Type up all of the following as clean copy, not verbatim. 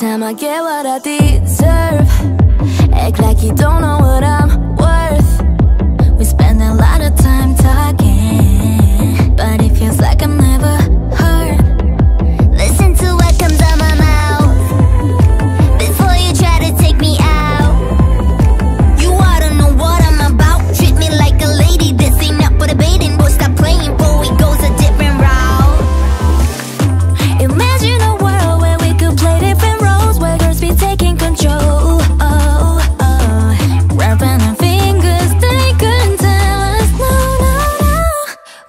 time I get what I deserve. Act like you don't know what I'm worth. We spend a lot of time talking, but it feels like I'm never heard. Listen to what comes out my mouth before you try to take me out. You ought to know what I'm about. Treat me like a lady, this ain't up for debating. Boy, stop playing, boy, it goes a different route. Imagine a world where we could play different roles, where girls be taking control.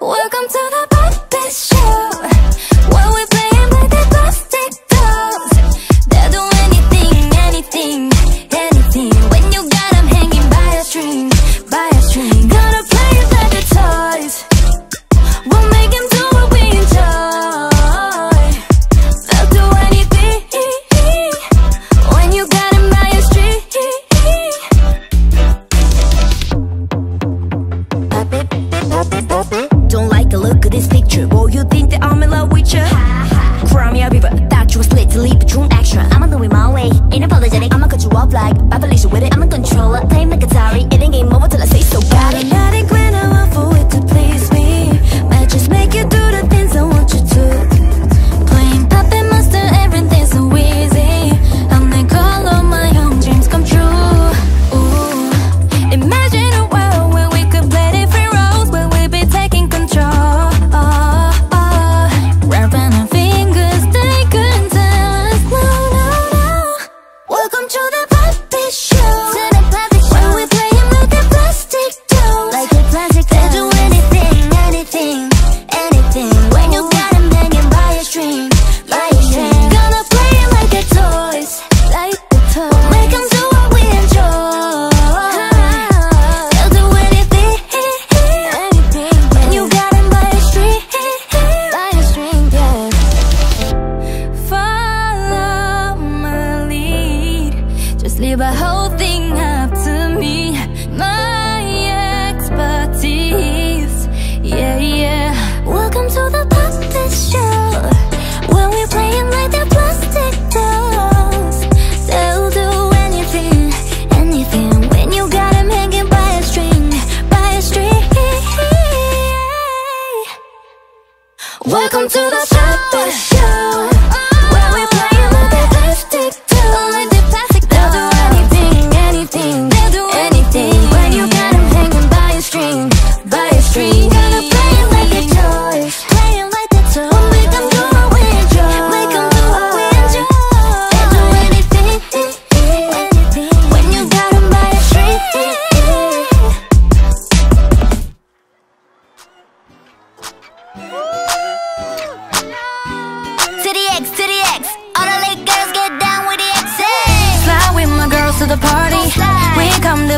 Welcome to the PUPPET Show.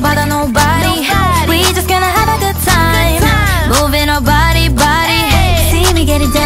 But I know